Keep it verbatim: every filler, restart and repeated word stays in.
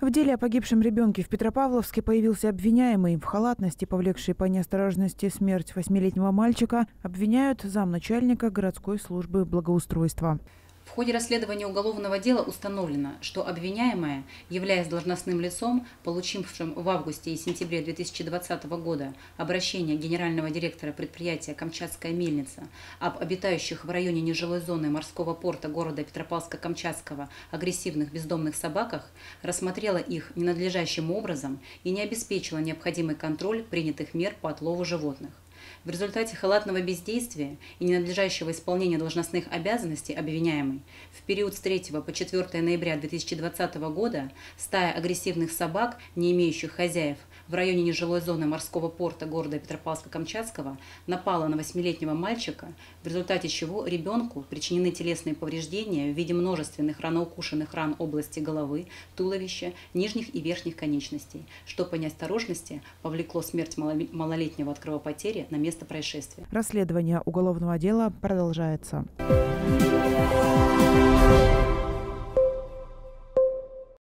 В деле о погибшем ребенке в Петропавловске появился обвиняемый. В халатности, повлекшей по неосторожности смерть восьмилетнего мальчика, обвиняют замначальника городской службы благоустройства. В ходе расследования уголовного дела установлено, что обвиняемая, являясь должностным лицом, получившим в августе и сентябре две тысячи двадцатого года обращение генерального директора предприятия «Камчатская мельница» об обитающих в районе нежилой зоны морского порта города Петропавловска-Камчатского агрессивных бездомных собаках, рассмотрела их ненадлежащим образом и не обеспечила необходимый контроль принятых мер по отлову животных. В результате халатного бездействия и ненадлежащего исполнения должностных обязанностей обвиняемой в период с третьего по четвёртое ноября две тысячи двадцатого года стая агрессивных собак, не имеющих хозяев, в районе нежилой зоны морского порта города Петропавловска-Камчатского напала на восьмилетнего мальчика, в результате чего ребенку причинены телесные повреждения в виде множественных раноукушенных ран области головы, туловища, нижних и верхних конечностей, что по неосторожности повлекло смерть малолетнего от кровопотери на место происшествия. Расследование уголовного дела продолжается.